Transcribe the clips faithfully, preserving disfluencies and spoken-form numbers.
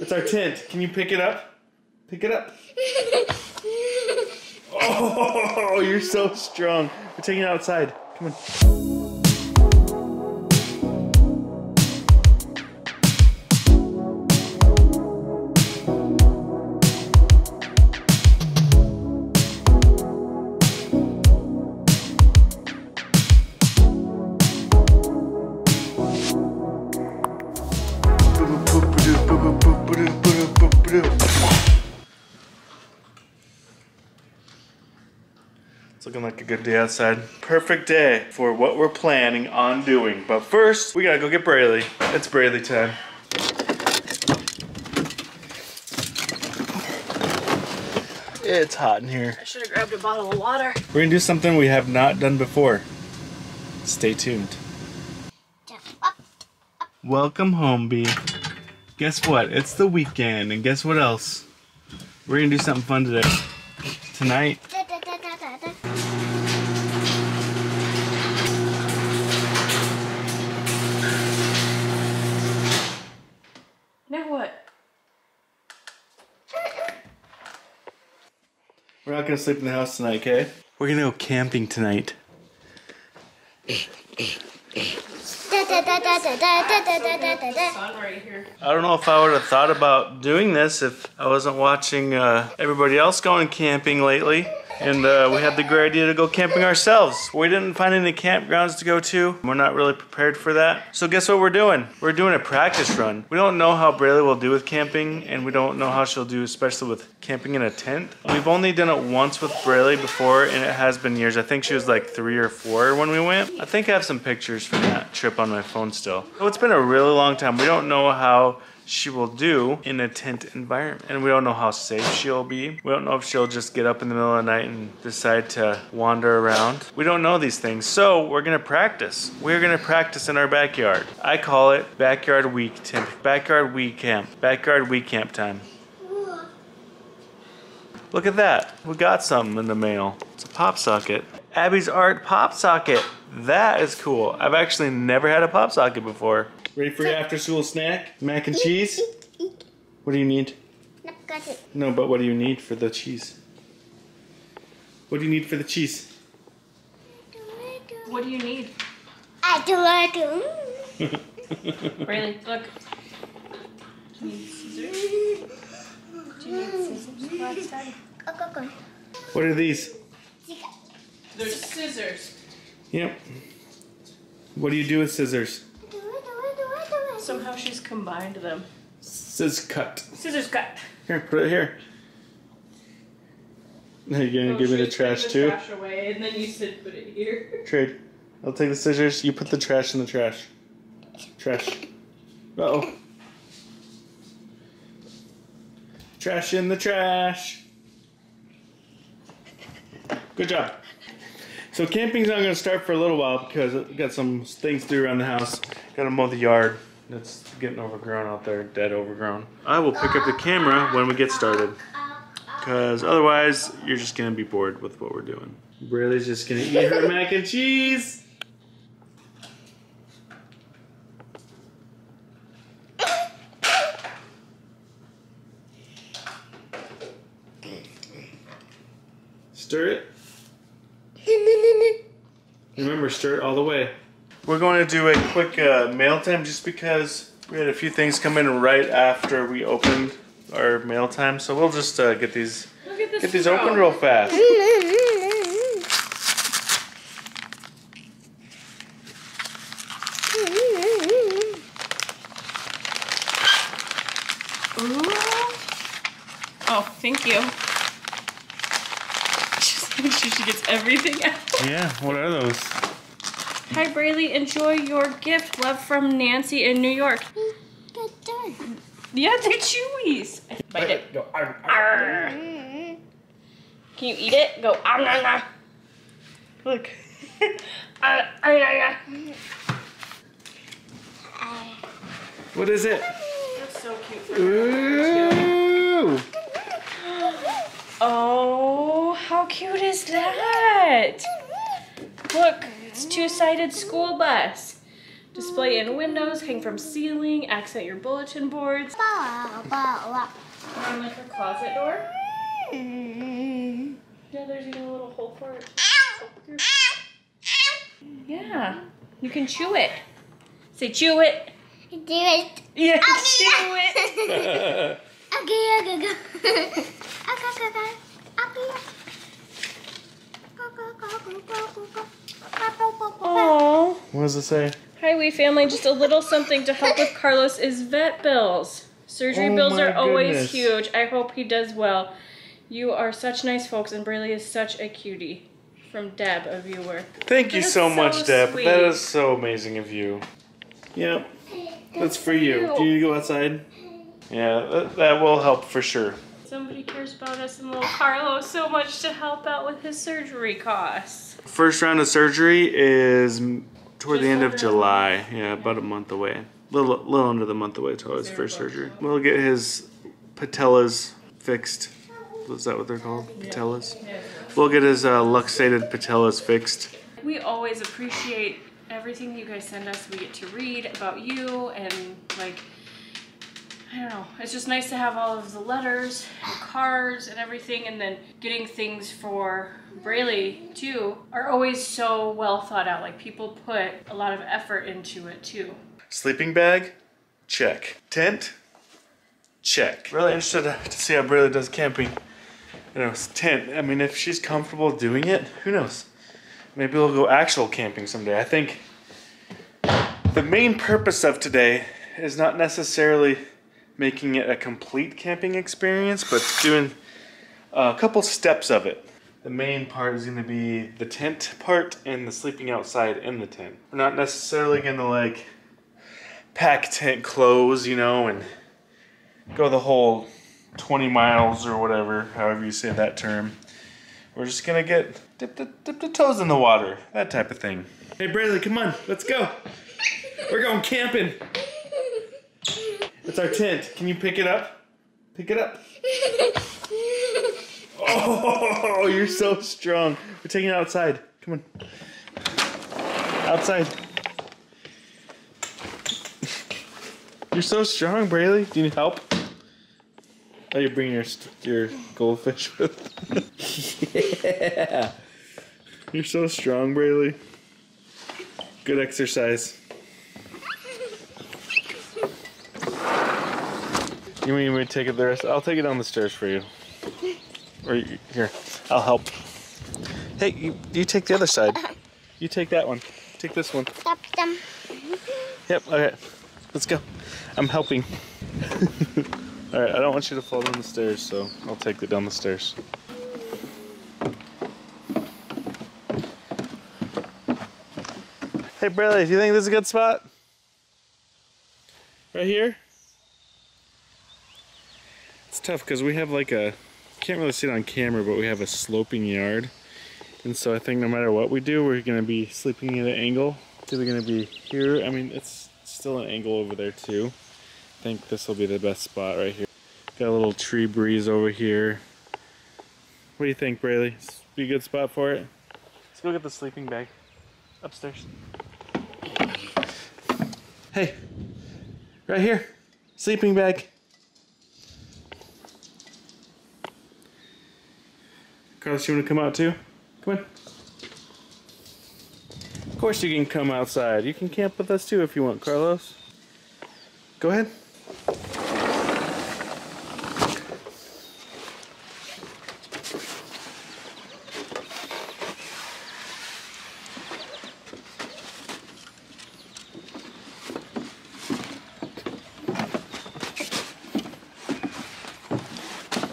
It's our tent. Can you pick it up? Pick it up. Oh, you're so strong. We're taking it outside. Come on. It's looking like a good day outside. Perfect day for what we're planning on doing. But first, we gotta go get Braylee. It's Braylee time. It's hot in here. I should have grabbed a bottle of water. We're gonna do something we have not done before. Stay tuned. Welcome home, Bee. Guess what? It's the weekend, and guess what else? We're gonna do something fun today. Tonight. Now what? We're not gonna sleep in the house tonight, okay? We're gonna go camping tonight. I don't know if I would have thought about doing this if I wasn't watching uh, everybody else going camping lately. And uh, we had the great idea to go camping ourselves. We didn't find any campgrounds to go to. We're not really prepared for that. So guess what we're doing? We're doing a practice run. We don't know how Braylee will do with camping, and we don't know how she'll do, especially with camping in a tent. We've only done it once with Braylee before, and it has been years. I think she was like three or four when we went. I think I have some pictures from that trip on my phone still. So it's been a really long time. We don't know how she will do in a tent environment. And we don't know how safe she'll be. We don't know if she'll just get up in the middle of the night and decide to wander around. We don't know these things, so we're gonna practice. We're gonna practice in our backyard. I call it Backyard Week Camp. Backyard Week Camp. Backyard Week Camp time. Look at that. We got something in the mail. It's a pop socket. Abby's art pop socket. That is cool. I've actually never had a pop socket before. Ready for your after-school snack? Mac and cheese? What do you need? No, but what do you need for the cheese? What do you need for the cheese? What do you need? I do like it. Braylee, look. Do you need scissors? Do you need scissors? What are these? They're scissors. Yep. What do you do with scissors? Somehow she's combined them. Scissors cut. Scissors cut. Here, put it here. Now you're gonna oh, give me the trash the too? Trash away, and then you said put it here. Trade. I'll take the scissors. You put the trash in the trash. Trash. Uh oh. Trash in the trash. Good job. So camping's not gonna start for a little while because we got some things to do around the house. Gotta mow the yard. It's getting overgrown out there, dead overgrown. I will pick up the camera when we get started, because otherwise you're just gonna be bored with what we're doing. Braylee's just gonna eat her mac and cheese. Stir it. Remember, stir it all the way. We're going to do a quick uh, mail time just because we had a few things come in right after we opened our mail time, so we'll just uh, get these get these open real fast. Ooh. Oh, thank you. Just make sure she gets everything out. Yeah, what are those? Hi Braylee, enjoy your gift. Love from Nancy in New York. Good done. Yeah, they're chewies. Bite it. Go. Arr, arr. Can you eat it? Go. Arr, arr, arr. Look. Arr, arr, arr. What is it? That's so cute. For ooh. Oh, how cute is that? Look. It's two-sided school bus. Display in windows, hang from ceiling, accent your bulletin boards. Bow, bow, up. And like her closet door? Mm. Yeah, there's even a little hole for it. Yeah. You can chew it. Say chew it. Do it. Yeah, okay, chew it. Okay, okay, go. Okay, okay, okay. Aww. What does it say? Hi, Wee Family. Just a little something to help with Carlos's vet bills. Surgery oh bills are goodness. always huge. I hope he does well. You are such nice folks, and Braylee is such a cutie. From Deb, a viewer. Thank that you so, so much, sweet. Deb. That is so amazing of you. Yep. That's for you. Do you go outside? Yeah, that, that will help for sure. Somebody cares about us and little Carlos so much to help out with his surgery costs. First round of surgery is toward Just the end of July. Yeah, about a month away. Little, little under the month away till his first surgery. We'll get his patellas fixed. Is that what they're called? Patellas? Yeah. We'll get his uh, luxated patellas fixed. We always appreciate everything you guys send us. We get to read about you and like... I don't know, it's just nice to have all of the letters and cards and everything, and then getting things for Braylee too are always so well thought out. Like people put a lot of effort into it too. Sleeping bag, check. Tent, check. Really interested to see how Braylee does camping. You know, tent, I mean, if she's comfortable doing it, who knows? Maybe we'll go actual camping someday. I think the main purpose of today is not necessarily making it a complete camping experience, but doing a couple steps of it. The main part is gonna be the tent part and the sleeping outside in the tent. We're not necessarily gonna like pack tent clothes, you know, and go the whole twenty miles or whatever, however you say that term. We're just gonna get, dip the, dip the toes in the water, that type of thing. Hey Braylee, come on, let's go. We're going camping. It's our tent. Can you pick it up? Pick it up. Oh, you're so strong. We're taking it outside. Come on. Outside. You're so strong, Braylee. Do you need help? Oh, you're bringing your, your goldfish with. Yeah. You're so strong, Braylee. Good exercise. You mean we take it the rest? I'll take it down the stairs for you. Or you, here, I'll help. Hey, you, you take the other side. You take that one. Take this one. Stop them. Yep. Okay. Let's go. I'm helping. All right. I don't want you to fall down the stairs, so I'll take it down the stairs. Hey, Braylee, do you think this is a good spot? Right here. It's tough because we have like a, can't really see it on camera, but we have a sloping yard. And so I think no matter what we do, we're going to be sleeping at an angle. It's either going to be here, I mean it's still an angle over there too. I think this will be the best spot right here. Got a little tree breeze over here. What do you think, Braylee? This would be a good spot for it? Let's go get the sleeping bag upstairs. Hey, right here, sleeping bag. Carlos, you want to come out too? Come on. Of course you can come outside. You can camp with us too if you want, Carlos. Go ahead.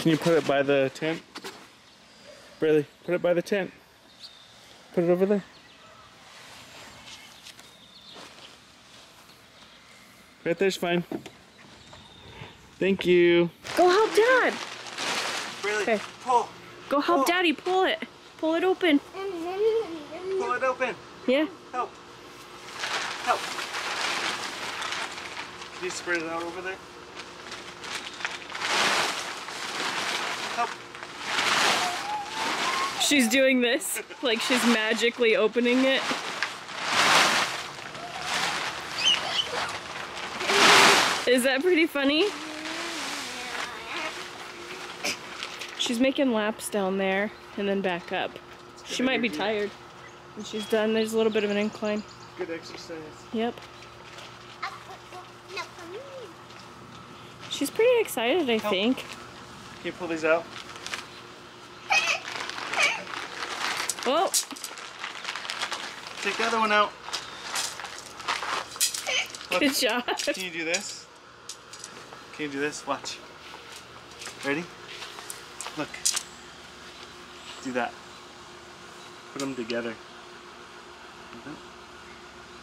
Can you put it by the tent? Braylee, put it by the tent. Put it over there. Right there's fine. Thank you. Go help Dad. Braylee, okay. pull. Go help pull. Daddy, pull it. Pull it open. Pull it open. Yeah. Help. Help. Can you spread it out over there? Help. She's doing this, like she's magically opening it. Is that pretty funny? She's making laps down there and then back up. She might be tired. When she's done, there's a little bit of an incline. Good exercise. Yep. She's pretty excited, I Help. think. Can you pull these out? Whoa! Take the other one out. Look. Good job. Can you do this? Can you do this? Watch. Ready? Look. Do that. Put them together.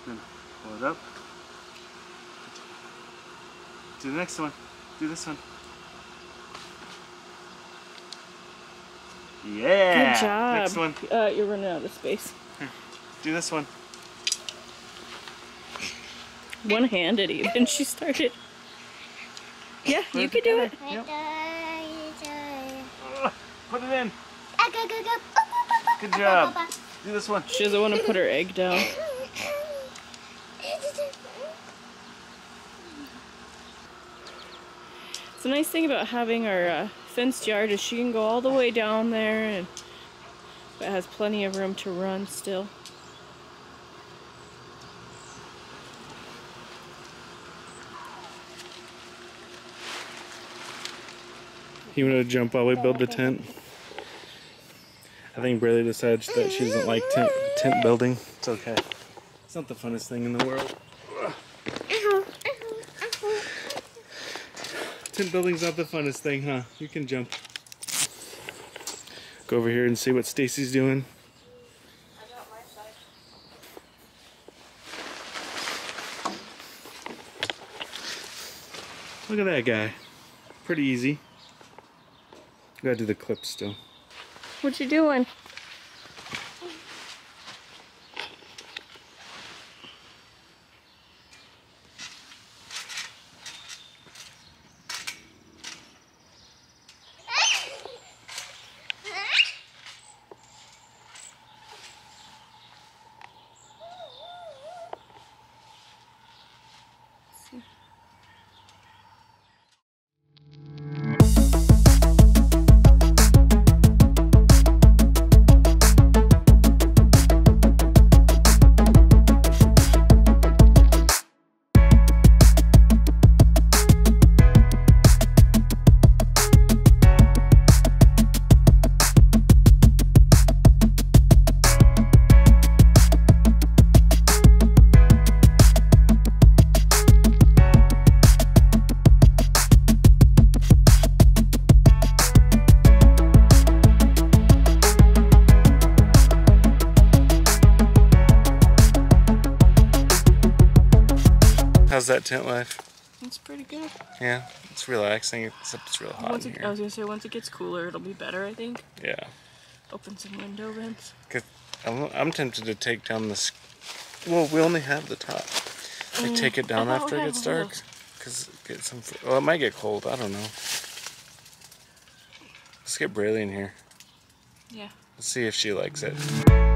Then pull it up. Do the next one. Do this one. Yeah. Good job. Next one. Uh, you're running out of space. Here. Do this one. One-handed even. She started. Yeah, Put you could do it. Yep. Put it in. Good job. Do this one. She doesn't want to put her egg down. It's a nice thing about having our uh, fenced yard is she can go all the way down there, and but has plenty of room to run still. You want to jump while we build the tent? I think Braylee decides that she doesn't like tent, tent building. It's okay. It's not the funnest thing in the world. Tent building's not the funnest thing, huh? You can jump. Go over here and see what Stacy's doing. I got my side. Look at that guy. Pretty easy. You gotta do the clips still. What you doing? How's that tent life? It's pretty good. Yeah, it's relaxing, except it's real hot once it, in here. I was gonna say, once it gets cooler, it'll be better, I think. Yeah. Open some window vents. I'm, I'm tempted to take down this. Well, we only have the top. Like, um, take it down after it gets dark. Because it gets some. Well, it might get cold. I don't know. Let's get Braylee in here. Yeah. Let's see if she likes it.